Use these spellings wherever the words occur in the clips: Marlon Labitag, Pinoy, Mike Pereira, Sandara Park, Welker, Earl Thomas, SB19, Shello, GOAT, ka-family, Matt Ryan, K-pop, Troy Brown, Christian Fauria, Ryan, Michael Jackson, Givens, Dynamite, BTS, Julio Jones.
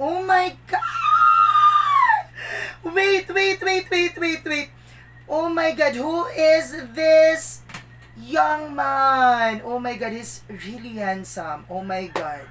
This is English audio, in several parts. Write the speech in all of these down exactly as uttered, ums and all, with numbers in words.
Oh my God! Wait, wait, wait, wait, wait, wait. Oh my God, who is this young man? Oh my God, he's really handsome. Oh my God.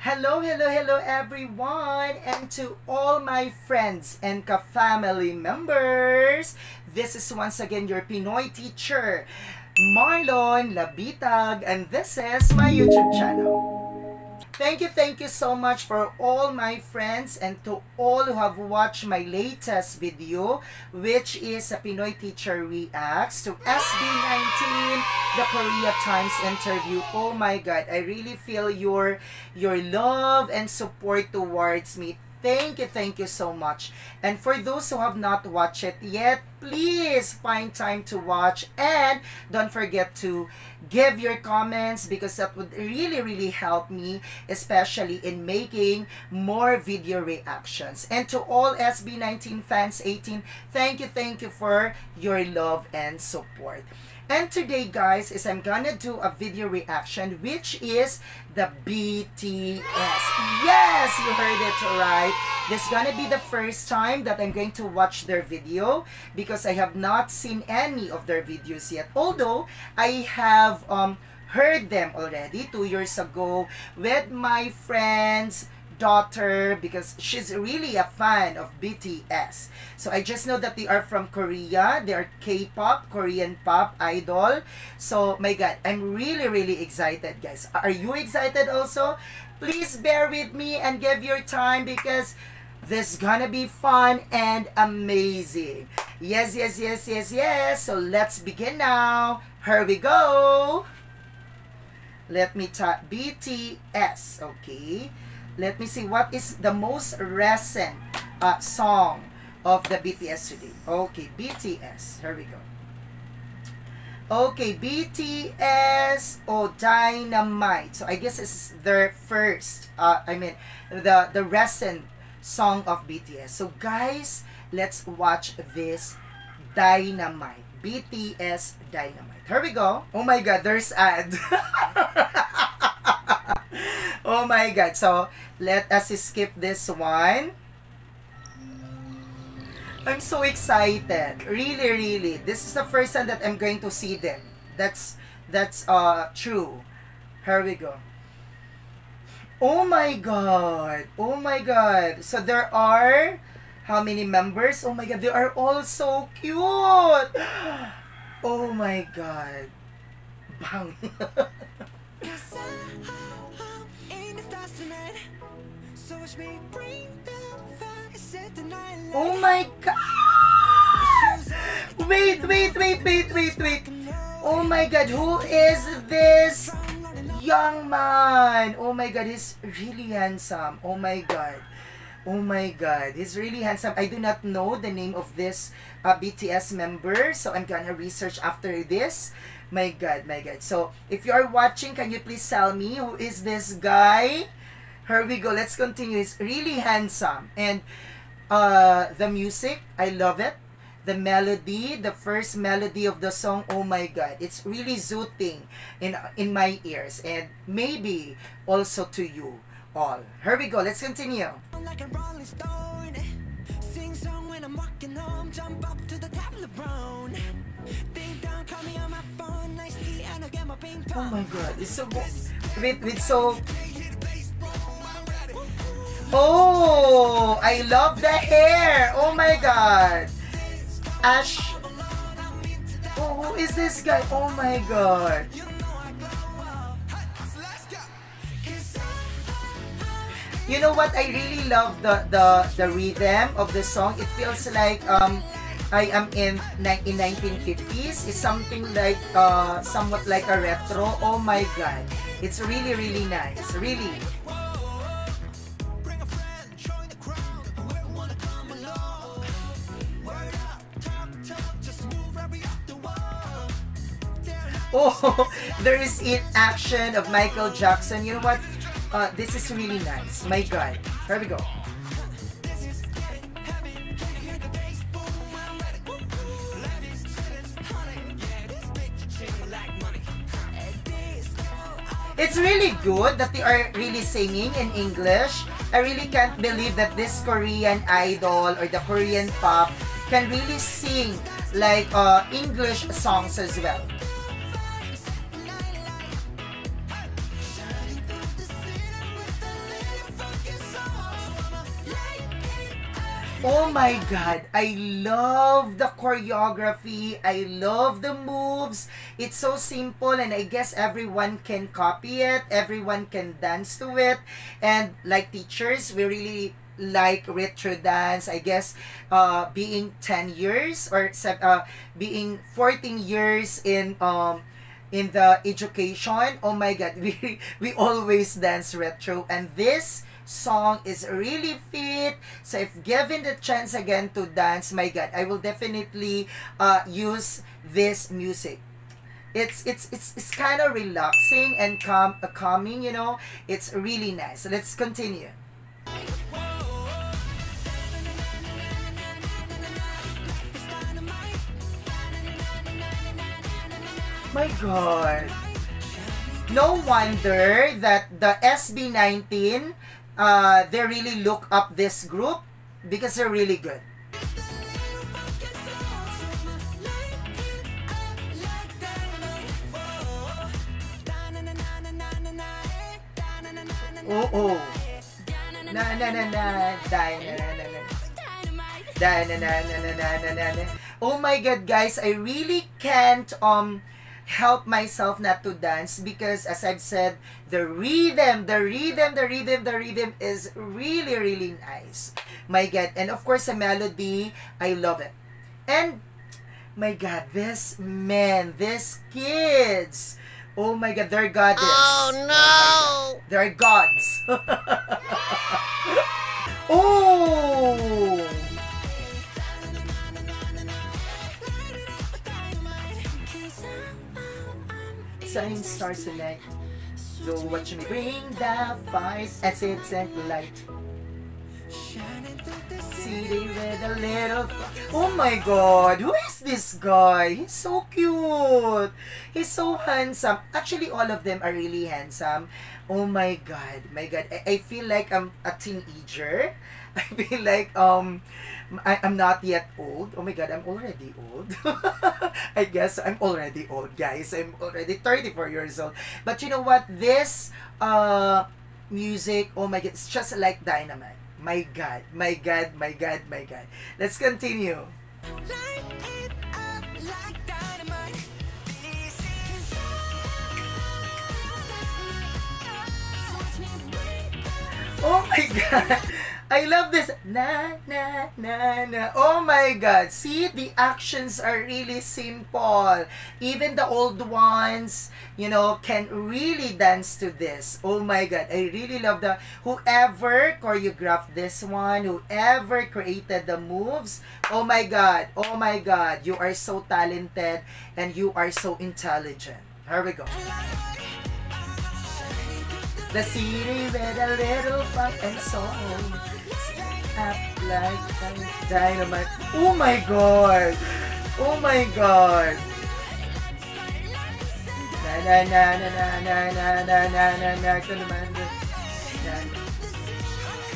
Hello, hello, hello everyone, and to all my friends and ka-family members. This is once again your Pinoy teacher, Marlon Labitag, and this is my YouTube channel. Thank you, thank you so much for all my friends and to all who have watched my latest video, which is a Pinoy teacher reacts to S B nineteen. The Korea Times interview. Oh my God, I really feel your your love and support towards me. Thank you, thank you so much. And for those who have not watched it yet, please find time to watch and don't forget to give your comments because that would really, really help me, especially in making more video reactions. And to all S B nineteen fans eighteen, thank you, thank you for your love and support. And today, guys, is I'm gonna do a video reaction, which is the B T S. Yes, you heard it right. This is gonna be the first time that I'm going to watch their video because I have not seen any of their videos yet. Although, I have um, heard them already two years ago with my friends' daughter because she's really a fan of B T S. So I just know that they are from Korea. They are K-pop, Korean pop idol. So my God, I'm really, really excited, guys. Are you excited also? Please bear with me and give your time because this is gonna be fun and amazing. Yes, yes, yes, yes, yes. So let's begin now. Here we go. Let me type B T S. Okay. Let me see what is the most recent uh, song of the B T S today. Okay, B T S. Here we go. Okay, B T S or Dynamite. So I guess it's their first, uh, I mean, the, the recent song of B T S. So guys, let's watch this Dynamite. B T S Dynamite. Here we go. Oh my God, there's ad. Oh my God. So, let us skip this one. I'm so excited. Really, really. This is the first time that I'm going to see them. That's that's uh true. Here we go. Oh my God. Oh my God. So, there are how many members? Oh my God. They are all so cute. Oh my God. Bang. Oh my God! Wait, wait, wait, wait, wait, wait. Oh my God, who is this young man? Oh my God, he's really handsome. Oh my God. Oh my God, he's really handsome. I do not know the name of this uh, B T S member, so I'm gonna research after this. My God, my God. So, if you are watching, can you please tell me who is this guy? Here we go. Let's continue. He's really handsome. And uh, the music, I love it. The melody, the first melody of the song, oh my God. It's really soothing in, in my ears. And maybe also to you all. Here we go. Let's continue. Like a rolling stone. Sing song when I'm walking home. Jump up to the top of the brown. Oh my God, it's so good. With, with so... Oh, I love the hair. Oh my God. Ash. Oh, who is this guy? Oh my God. You know what? I really love the, the, the rhythm of the song. It feels like... um. I am in in nineteen fifties. It's something like uh, somewhat like a retro. Oh my God, it's really really nice. Really. Oh, there is in action of Michael Jackson. You know what? Uh, this is really nice. My God, here we go. It's really good that they are really singing in English. I really can't believe that this Korean idol or the Korean pop can really sing like uh, English songs as well. Oh my God, I love the choreography, I love the moves, it's so simple and I guess everyone can copy it, everyone can dance to it, and like teachers, we really like retro dance. I guess uh, being ten years or uh, being fourteen years in um, in the education, oh my God, we, we always dance retro, and this song is really fit. So if given the chance again to dance, my God, I will definitely uh, use this music. It's it's it's it's kind of relaxing and calm, uh, calming, you know. It's really nice. So let's continue. My God, no wonder that the S B nineteen. Uh, they really look up this group because they're really good. Oh oh, na na na na, Dynamite, Dynamite, Dynamite. Oh my God, guys, I really can't um. help myself not to dance because, as I've said, the rhythm, the rhythm, the rhythm, the rhythm is really, really nice. My God. And of course, the melody, I love it. And, my God, this man, these kids, oh my God, they're goddess. Oh no! They're gods. Oh! Sunning stars tonight, so watch me bring the fire as it's a light. City with a little. Oh my God, who is this guy? He's so cute. He's so handsome. Actually, all of them are really handsome. Oh my God, my God. I, I feel like I'm a teenager. I feel like um, I, I'm not yet old. Oh my God, I'm already old. I guess I'm already old, guys. I'm already thirty-four years old. But you know what? This uh, music, oh my God, it's just like Dynamite. My God, my God, my God, my God. Let's continue. Oh my God. I love this. Na, na, na, na. Oh my God. See, the actions are really simple. Even the old ones, you know, can really dance to this. Oh my God. I really love the, whoever choreographed this one, whoever created the moves. Oh my God. Oh my God. You are so talented and you are so intelligent. Here we go. The city with a little fun and soul. Up like dynamite. Oh my God! Oh my God! Na na na na na na na na na na.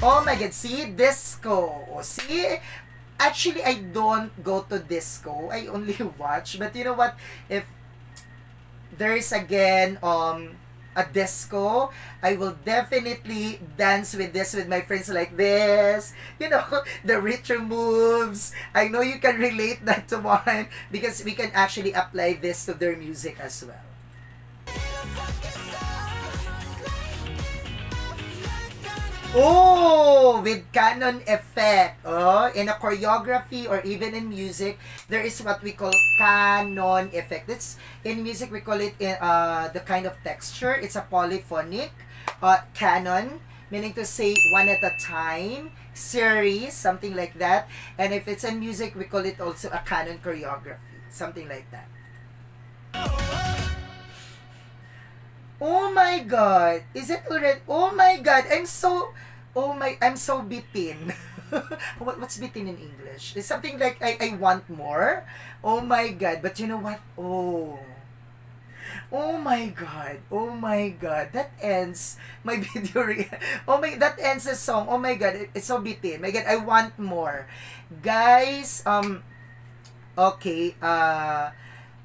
Oh my God! See, disco. See, actually, I don't go to disco. I only watch. But you know what? If there is again um. a disco, I will definitely dance with this with my friends like this. You know, the retro moves. I know you can relate that to mine because we can actually apply this to their music as well. Oh, with canon effect. Oh, in a choreography or even in music, there is what we call canon effect. It's, in music, we call it uh, the kind of texture. It's a polyphonic uh, canon, meaning to say one at a time, series, something like that. And if it's in music, we call it also a canon choreography, something like that. Oh my God, is it already? Oh my God, I'm so, oh my, I'm so bitin. what, what's bitin in English? It's something like, I, I want more. Oh my God, but you know what? Oh, Oh my God, oh my God, that ends my video. Oh my, that ends the song. Oh my God, it's so bitin. My God, I want more. Guys, um, okay, uh,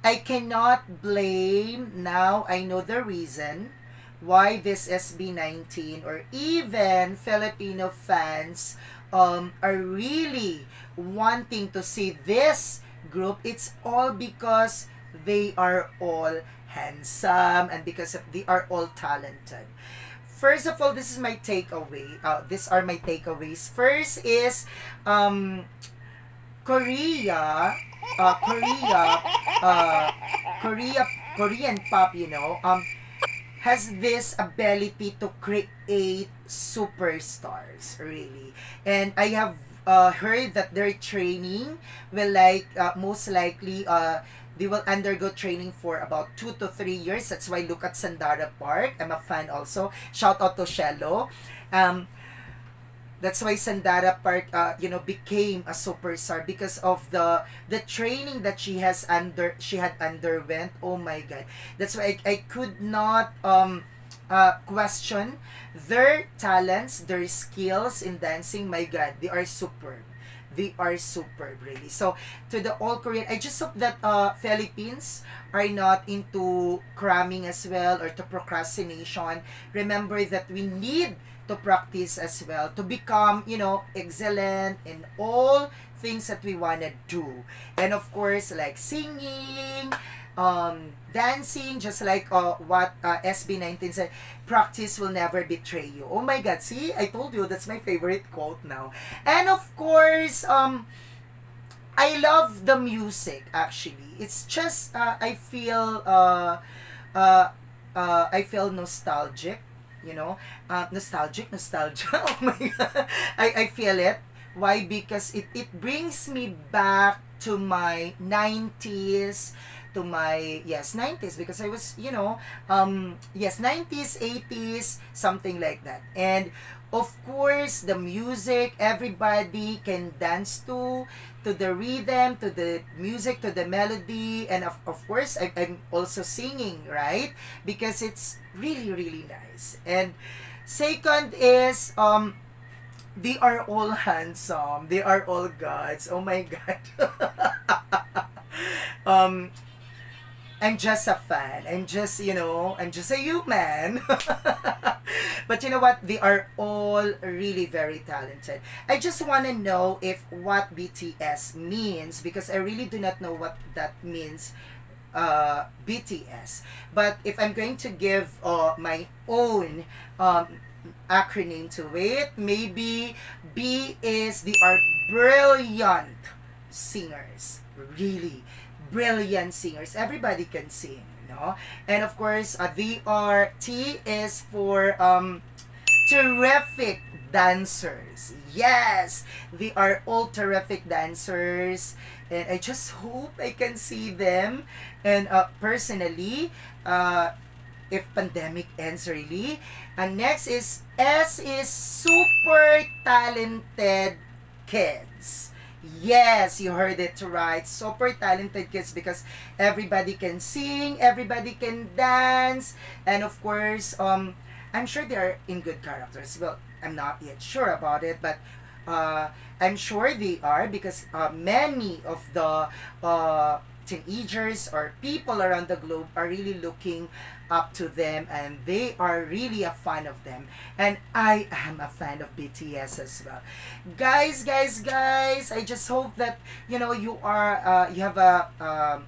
I cannot blame, now I know the reason why this S B nineteen or even Filipino fans um, are really wanting to see this group. It's all because they are all handsome and because of they are all talented. First of all, this is my takeaway. Uh, these are my takeaways. First is um, Korea, uh, Korea, uh, Korea, Korean pop. You know, um, has this ability to create superstars, really. And I have uh, heard that their training will like uh, most likely. Uh, They will undergo training for about two to three years. That's why look at Sandara Park. I'm a fan also. Shout out to Shello. Um, that's why Sandara Park, uh, you know, became a superstar because of the the training that she has under she had underwent. Oh my God, that's why I, I could not um uh, question their talents, their skills in dancing. My God, they are superb. They are superb, really. So, to the all Korean, I just hope that uh, Philippines are not into cramming as well or to procrastination. Remember that we need to practice as well to become, you know, excellent in all things that we want to do. And of course, like singing, um, dancing, just like uh, what uh, S B nineteen said, practice will never betray you. Oh my God, see, I told you, that's my favorite quote now. And of course, um, I love the music, actually. It's just, uh, I feel, uh, uh, uh, I feel nostalgic, you know, uh, nostalgic, nostalgia, oh my God, I, I feel it. Why? Because it, it brings me back to my nineties, to my, yes, nineties, because I was, you know, um, yes, nineties, eighties, something like that. And of course, the music, everybody can dance to, to the rhythm, to the music, to the melody. And of, of course, I, I'm also singing, right? Because it's really, really nice. And second is, um, they are all handsome. They are all gods. Oh my God. um, I'm just a fan. I'm just, you know, I'm just a human. But you know what? They are all really very talented. I just want to know if what B T S means, because I really do not know what that means, uh, B T S. But if I'm going to give uh, my own um, acronym to it, maybe B is they are brilliant singers. Really brilliant singers. Everybody can sing, you know. And of course, uh, they are, T is for um, terrific dancers. Yes, they are all terrific dancers. And I just hope I can see them. And uh, personally, uh, if pandemic ends, really. And next is S is super talented kids. Yes, you heard it right. Super talented kids because everybody can sing, everybody can dance, and of course, um, I'm sure they are in good characters. Well, I'm not yet sure about it, but uh, I'm sure they are because uh, many of the uh, teenagers or people around the globe are really looking up to them and they are really a fan of them. And I am a fan of B T S as well. Guys, guys, guys, I just hope that, you know, you are, uh, you have a, um,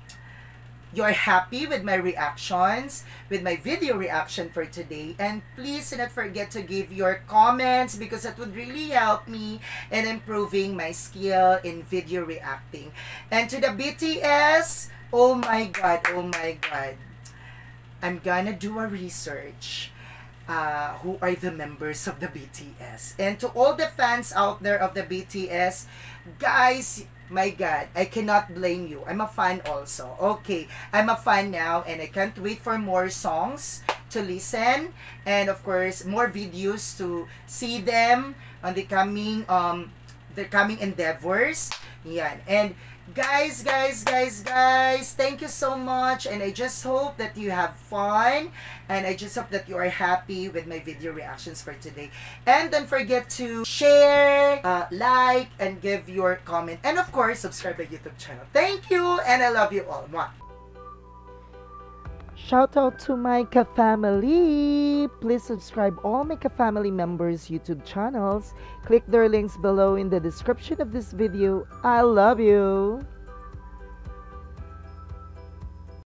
you're happy with my reactions, with my video reaction for today. And please do not forget to give your comments because that would really help me in improving my skill in video reacting. And to the B T S, oh my God, oh my God. I'm gonna do a research uh, who are the members of the B T S. And to all the fans out there of the B T S, guys, my God, I cannot blame you. I'm a fan also. Okay, I'm a fan now and I can't wait for more songs to listen and of course more videos to see them on the coming um the coming endeavors. Yan. And Guys, guys, guys, guys, thank you so much, and I just hope that you have fun, and I just hope that you are happy with my video reactions for today. And don't forget to share, uh, like, and give your comment, and of course, subscribe to my YouTube channel. Thank you, and I love you all. Mwah. Shout out to my ka-family! Please subscribe all my ka-family members' YouTube channels. Click their links below in the description of this video. I love you!